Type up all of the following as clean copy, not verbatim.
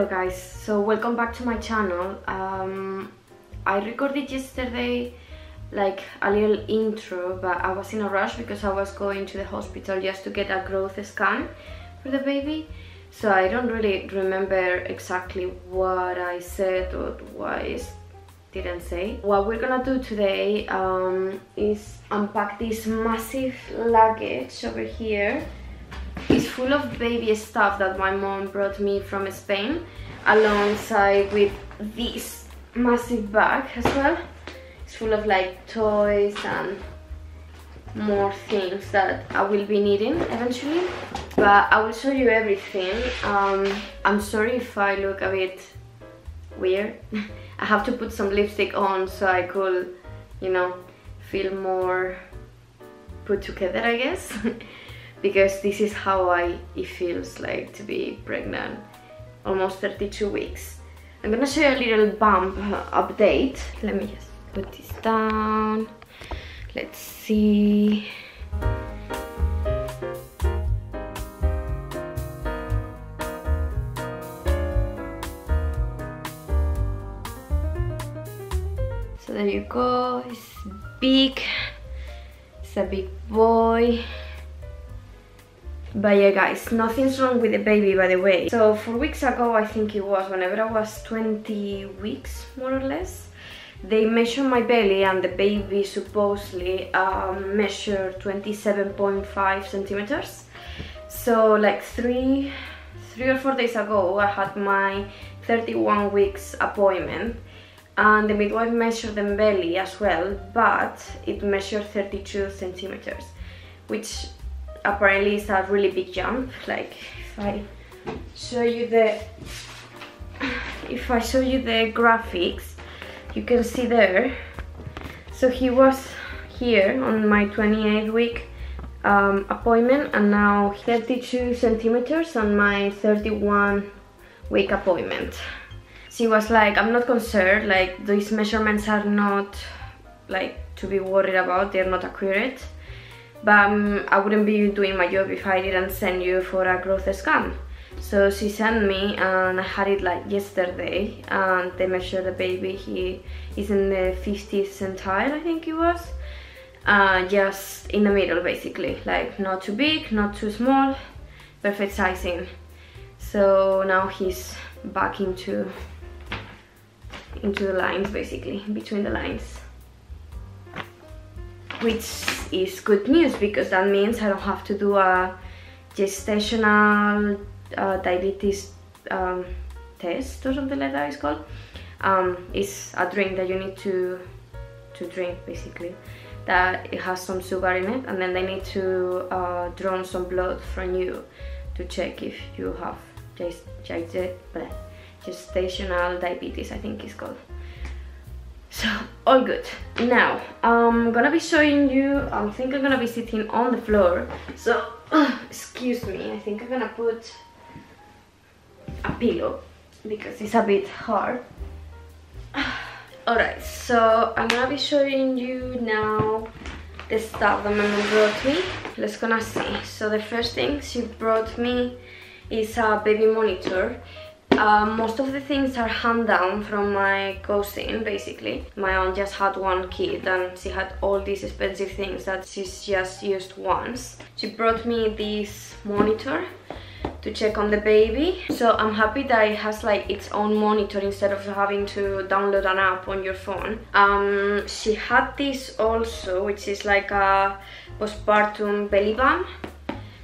Hello guys, so welcome back to my channel. I recorded yesterday like a little intro, but I was in a rush because I was going to the hospital just to get a growth scan for the baby, so I don't really remember exactly what I said or what I didn't say. What we're gonna do today is unpack this massive luggage over here. It's full of baby stuff that my mom brought me from Spain, alongside with this massive bag as well. It's full of like toys and more things that I will be needing eventually, but I will show you everything. I'm sorry if I look a bit weird. I have to put some lipstick on so I could, you know, feel more put together, I guess. Because this is how it feels like to be pregnant, almost 32 weeks. I'm gonna show you a little bump update. Let me just put this down. Let's see. So there you go, it's big. It's a big boy. But yeah guys, nothing's wrong with the baby, by the way. So 4 weeks ago, I think it was, whenever I was 20 weeks more or less, they measured my belly and the baby supposedly measured 27.5 centimeters. So like three or four days ago, I had my 31 weeks appointment and the midwife measured the belly as well, but it measured 32 centimeters, which apparently it's a really big jump. Like if I show you the graphics, you can see there. So he was here on my 28th week appointment, and now 32 centimeters on my 31 week appointment. She was like, I'm not concerned, like these measurements are not like to be worried about, they're not accurate. But I wouldn't be doing my job if I didn't send you for a growth scan. So she sent me, and I had it like yesterday, and they measured the baby. He is in the 50th centile, I think it was, just in the middle basically, like not too big, not too small, perfect sizing. So now he's back into the lines, basically between the lines, which is good news because that means I don't have to do a gestational diabetes test or something like that it's called. It's a drink that you need to drink basically, that it has some sugar in it, and then they need to draw some blood from you to check if you have gestational diabetes, I think it's called. So, all good. Now, I'm gonna be showing you, I think I'm gonna be sitting on the floor. So, excuse me, I think I'm gonna put a pillow because it's a bit hard. Alright, so I'm gonna be showing you now the stuff that my mom brought me. Let's gonna see. So the first thing she brought me is a baby monitor. Most of the things are hand down from my cousin, basically. My aunt just had one kid and she had all these expensive things that she's just used once. She brought me this monitor to check on the baby. So I'm happy that it has like its own monitor instead of having to download an app on your phone. She had this also, which is like a postpartum belly bump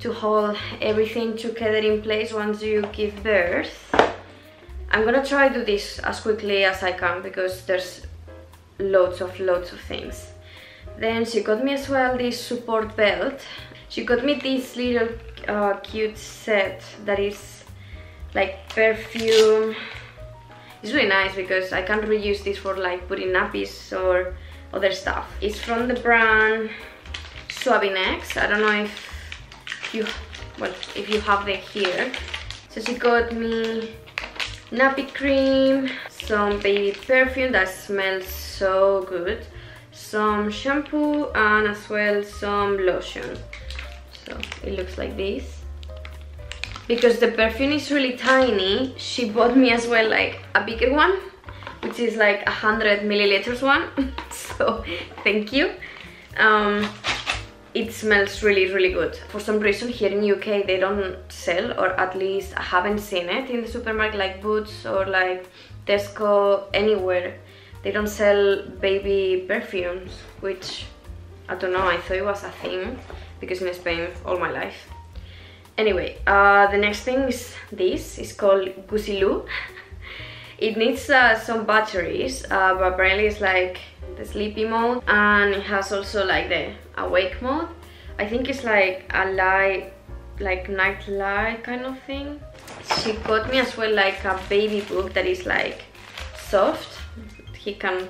to hold everything together in place once you give birth. I'm gonna try to do this as quickly as I can because there's loads of things. Then she got me as well this support belt. She got me this little cute set that is like perfume. It's really nice because I can reuse this for like putting nappies or other stuff. It's from the brand Suavinex. I don't know if you have it here. So she got me nappy cream, some baby perfume that smells so good, some shampoo, and as well some lotion. So it looks like this. because the perfume is really tiny, she bought me as well like a bigger one, which is like 100 milliliters one. So thank you. It smells really good. For some reason here in UK they don't sell, or at least I haven't seen it in the supermarket like Boots or like Tesco, anywhere. They don't sell baby perfumes, which I don't know, I thought it was a thing because in Spain all my life. Anyway, the next thing is this. It's called Gusilu. It needs some batteries, but apparently it's like the sleepy mode, and it has also like the awake mode. I think it's like a light, like night light kind of thing. She got me as well like a baby book that is like soft. He can,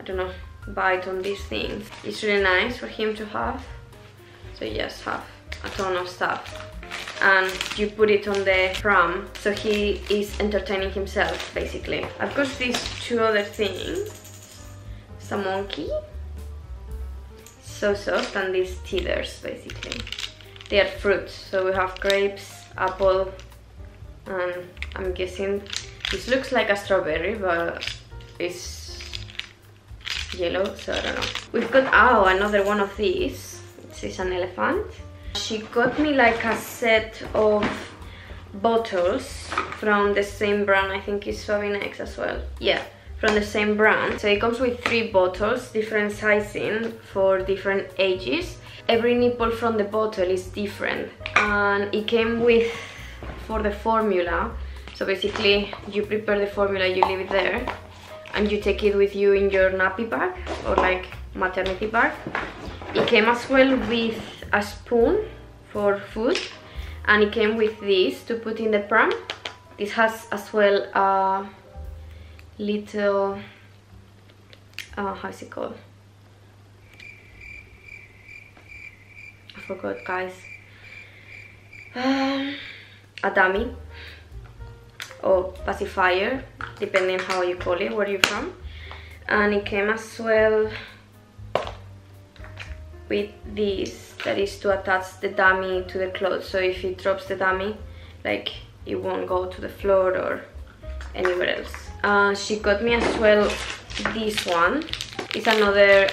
I don't know, bite on these things. It's really nice for him to have. So you just have a ton of stuff, and you put it on the pram, so he is entertaining himself basically. I've got these two other things. It's a monkey, so soft, and these teethers basically. They are fruits, so we have grapes, apple, and I'm guessing this looks like a strawberry, but it's yellow, so I don't know. We've got, oh, another one of these. This is an elephant. She got me like a set of bottles from the same brand. I think it's Suavinex as well. Yeah, from the same brand. So it comes with 3 bottles, different sizing for different ages. Every nipple from the bottle is different, and it came with for the formula. So basically you prepare the formula, you leave it there, and you take it with you in your nappy bag or like maternity bag. It came as well with a spoon for food, and it came with this to put in the pram. This has as well a little, how is it called? I forgot, guys. A dummy or pacifier, depending how you call it, where you're from. And it came as well with this that is to attach the dummy to the clothes, so if it drops the dummy, like, it won't go to the floor or anywhere else. She got me as well this one. It's another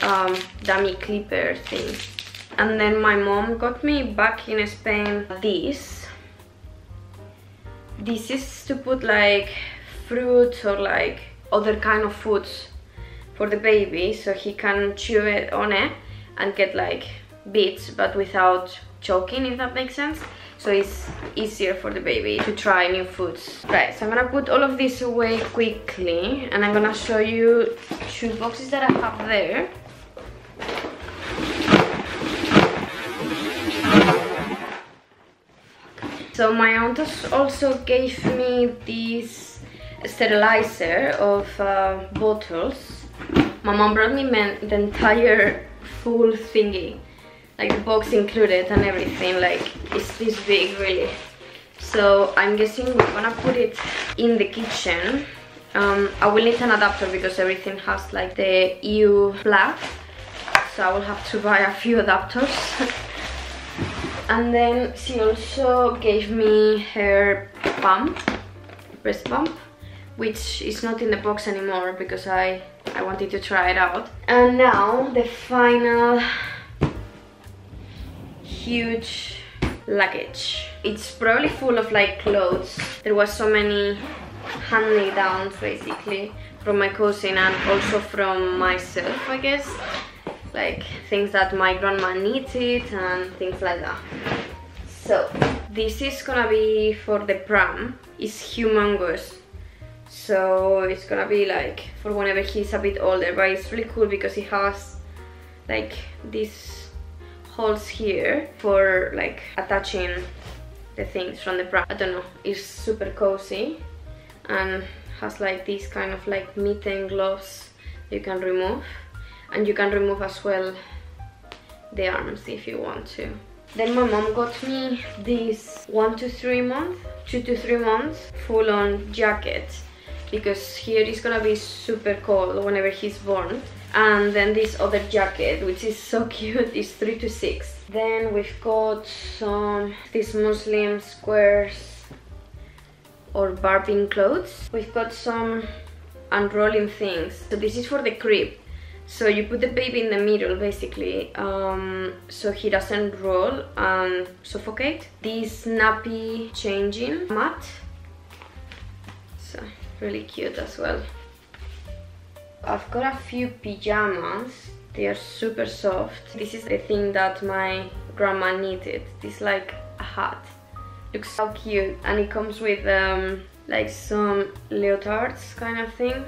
dummy clipper thing. And then my mom got me back in Spain this. This is to put like fruits or like other kind of foods for the baby, so he can chew it on it and get like bits, but without choking, if that makes sense. So it's easier for the baby to try new foods. Right, so I'm gonna put all of this away quickly, and I'm gonna show you 2 boxes that I have there. So my aunt also gave me this sterilizer of bottles. My mom brought me the entire full thingy, like the box included and everything, like it's this big really. So I'm guessing we're gonna put it in the kitchen. I will need an adapter because everything has like the EU flag, so I will have to buy a few adapters. And then she also gave me her pump, breast pump, which is not in the box anymore because I wanted to try it out. And now the final huge luggage. It's probably full of like clothes. There was so many hand-me-downs basically from my cousin and also from myself, I guess. Like things that my grandma needed and things like that. So this is gonna be for the pram. It's humongous. So it's gonna be like for whenever he's a bit older, but it's really cool because it has like these holes here for like attaching the things from the pram. I don't know, it's super cozy and has like this kind of like mitten gloves you can remove, and you can remove as well the arms if you want to. Then my mom got me this 2 to 3 months full on jacket, because here it's gonna be super cold whenever he's born, And then this other jacket, which is so cute, is 3 to 6. Then we've got some these Muslim squares or barbing clothes. We've got some unrolling things. So this is for the crib. So you put the baby in the middle, basically, so he doesn't roll and suffocate. This nappy changing mat, so really cute as well. I've got a few pyjamas. They are super soft. This is the thing that my grandma knitted. This like a hat. Looks so cute, and it comes with like some leotards kind of thing.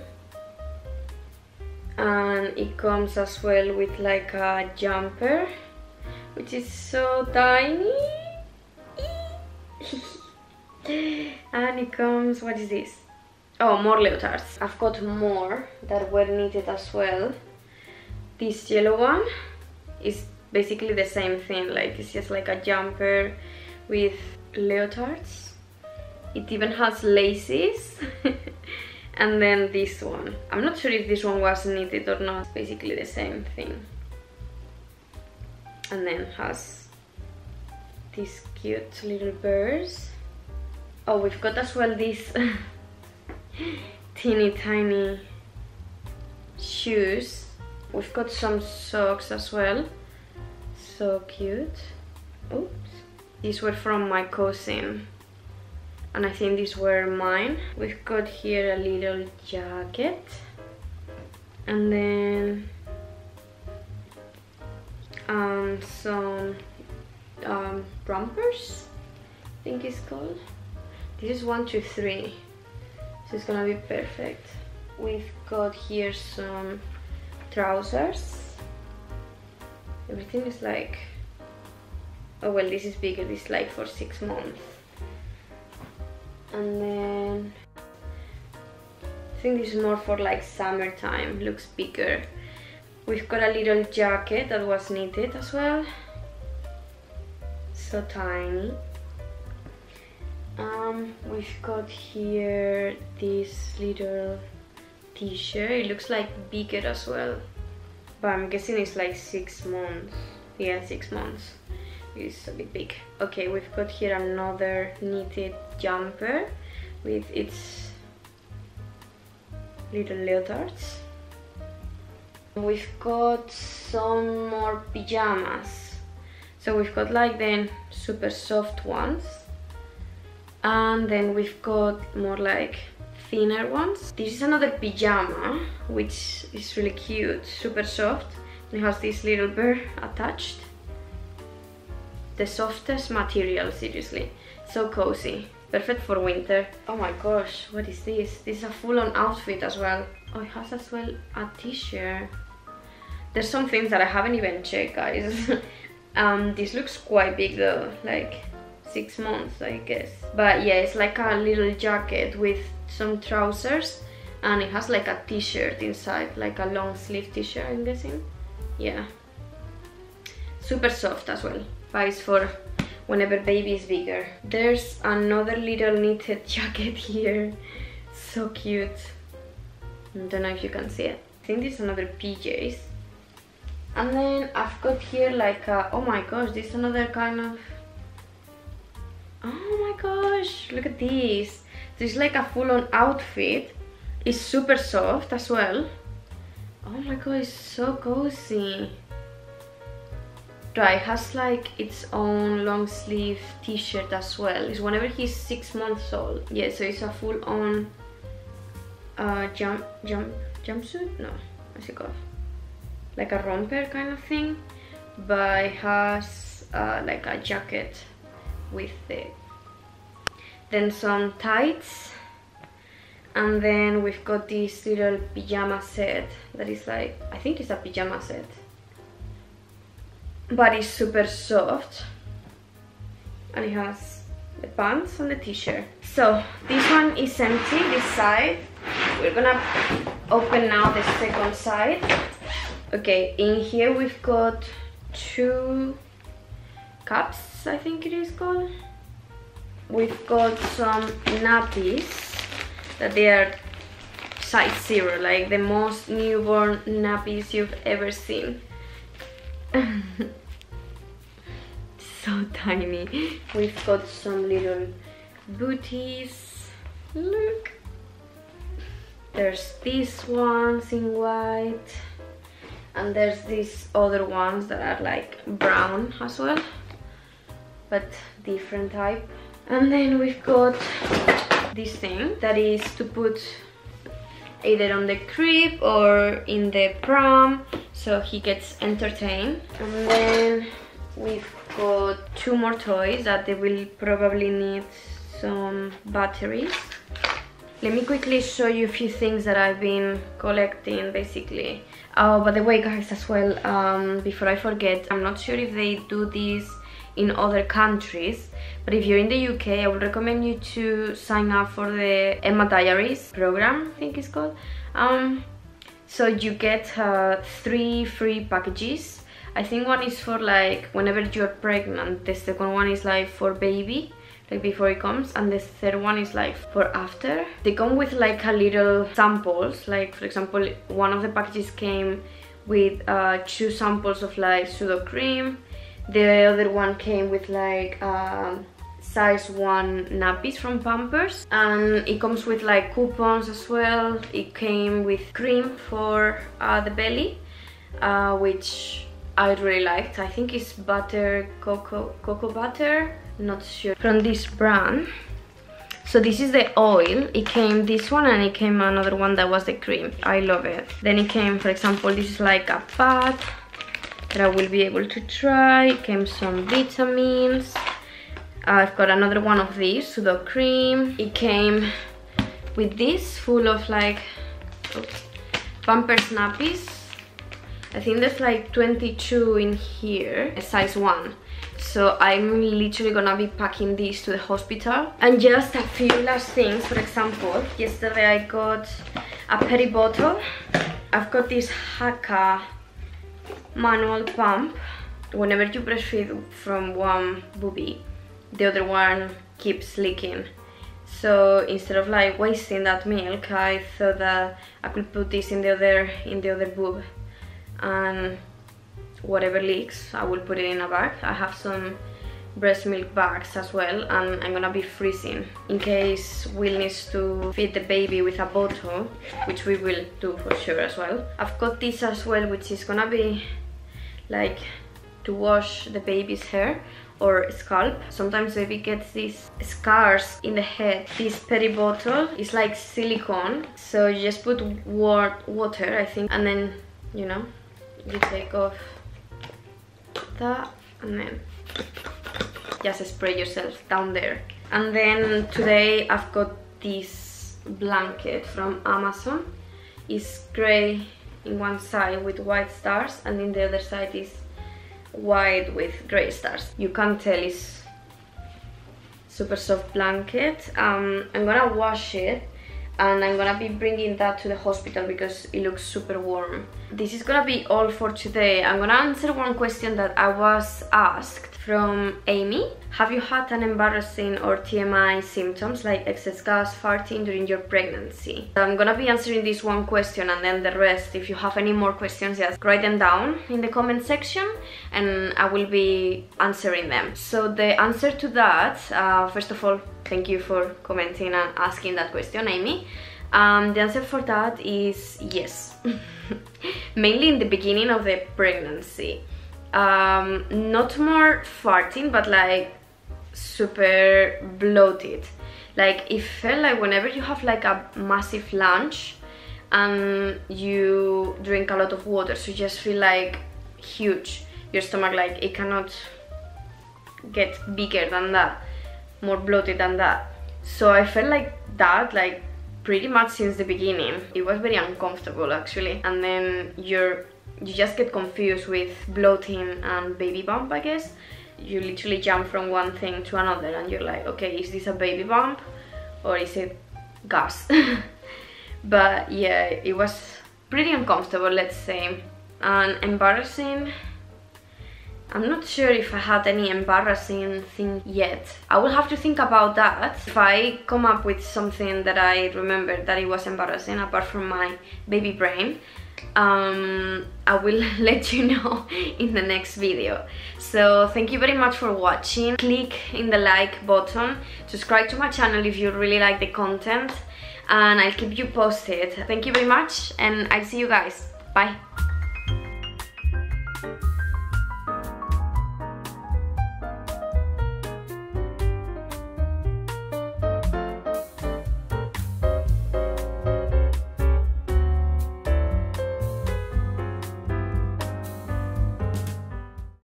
And it comes as well with like a jumper, which is so tiny. And it comes, what is this? Oh, more leotards. I've got more that were knitted as well. This yellow one is basically the same thing, like it's just like a jumper with leotards. It even has laces. And then this one. I'm not sure if this one was knitted or not. It's basically the same thing. And then has these cute little birds. Oh, we've got as well these teeny tiny shoes. We've got some socks as well. So cute. Oops. These were from my cousin. And I think these were mine. We've got here a little jacket. And then some rompers, I think it's called. This is 1 to 3. So it's gonna be perfect. We've got here some trousers. Everything is like, oh well, this is bigger, this is like for 6 months. And then I think this is more for like summertime, looks bigger. We've got a little jacket that was knitted as well. So tiny. We've got here this little t-shirt. It looks like bigger as well. But I'm guessing it's like 6 months. Yeah, 6 months. It's a bit big. Okay, we've got here another knitted jumper with its little leotards. We've got some more pyjamas. So we've got like then super soft ones, and then we've got more like thinner ones. This is another pyjama which is really cute, super soft. It has this little bird attached. The softest material, seriously. So cozy. Perfect for winter. Oh my gosh, what is this? This is a full-on outfit as well. Oh, it has as well a t-shirt. There's some things that I haven't even checked, guys. This looks quite big though, like 6 months, I guess. But yeah, it's like a little jacket with some trousers, and it has like a t-shirt inside, like a long sleeve t-shirt, I'm guessing. Yeah. Super soft as well. Buys for whenever baby is bigger. There's another little knitted jacket here. So cute. I don't know if you can see it. I think this is another PJs. And then I've got here like a, oh my gosh, this is another kind of, oh my gosh, look at this. This is like a full-on outfit. It's super soft as well. Oh my gosh, it's so cozy. It has like its own long sleeve t-shirt as well. It's whenever he's 6 months old. Yeah, so it's a full on jumpsuit? No, what's it called? Like a romper kind of thing. But it has like a jacket with it. Then some tights. And then we've got this little pyjama set that is like, I think it's a pyjama set. But it's super soft, and it has the pants and the t-shirt. So this one is empty, this side. We're gonna open now the second side. Okay, in here we've got 2 cups, I think it is called. We've got some nappies that they are size 0, like the most newborn nappies you've ever seen. So tiny. We've got some little booties. Look. There's these ones in white, and there's these other ones that are like brown as well, but different type. And then we've got this thing that is to put either on the crib or in the pram, so he gets entertained. And then we've got two more toys that they will probably need some batteries. Let me quickly show you a few things that I've been collecting, basically. Oh, by the way, guys, as well, before I forget, I'm not sure if they do this in other countries, but if you're in the UK, I would recommend you to sign up for the Emma's Diary program, I think it's called. So you get 3 free packages. I think one is for like whenever you're pregnant, the second one is like for baby, like before it comes, and the third one is like for after. They come with like a little samples, like for example one of the packages came with 2 samples of like pseudo cream, the other one came with like size 1 nappies from Pampers, and it comes with like coupons as well. It came with cream for the belly, which I really liked. I think it's butter, cocoa butter, not sure, from this brand. So this is the oil. It came this one, and it came another one that was the cream. I love it. Then it came, for example, this is like a pad that I will be able to try. It came some vitamins. I've got another one of these pseudo cream. It came with this full of like Pampers nappies. I think there's like 22 in here, a size 1. So I'm literally gonna be packing these to the hospital. And just a few last things, for example, yesterday I got a peri bottle. I've got this Haka manual pump. Whenever you breastfeed from one boobie, the other one keeps leaking. So instead of like wasting that milk, I thought that I could put this in the other boob, and whatever leaks, I will put it in a bag. I have some breast milk bags as well, and I'm gonna be freezing in case Will needs to feed the baby with a bottle, which we will do for sure as well. I've got this as well, which is gonna be like to wash the baby's hair or scalp. Sometimes baby gets these scars in the head. This peri bottle is like silicone, so you just put water, I think, and then, you know, you take off that and then just spray yourself down there. And then today I've got this blanket from Amazon. It's grey in one side with white stars, and in the other side is white with grey stars. You can tell it's super soft blanket. I'm gonna wash it, and I'm gonna be bringing that to the hospital because it looks super warm. This is gonna be all for today. I'm gonna answer one question that I was asked from Amy. Have you had an embarrassing or TMI symptoms like excess gas, farting during your pregnancy? I'm gonna be answering this one question, and then the rest, if you have any more questions, just write them down in the comment section and I will be answering them. So the answer to that, first of all, thank you for commenting and asking that question, Amy. The answer for that is yes. Mainly in the beginning of the pregnancy. Not more farting, but like super bloated. Like it felt like whenever you have like a massive lunch and you drink a lot of water, so you just feel like huge. Your stomach, like it cannot get bigger than that, more bloated than that. So I felt like that, like pretty much since the beginning. It was very uncomfortable actually. And then you just get confused with bloating and baby bump, I guess. You literally jump from one thing to another and you're like, okay, is this a baby bump or is it gas? But yeah, it was pretty uncomfortable, let's say. And embarrassing, I'm not sure if I had any embarrassing thing yet. I will have to think about that. If I come up with something that I remember that it was embarrassing, apart from my baby brain, I will let you know in the next video. So thank you very much for watching. Click in the like button, subscribe to my channel if you really like the content, and I'll keep you posted. Thank you very much, and I'll see you guys. Bye.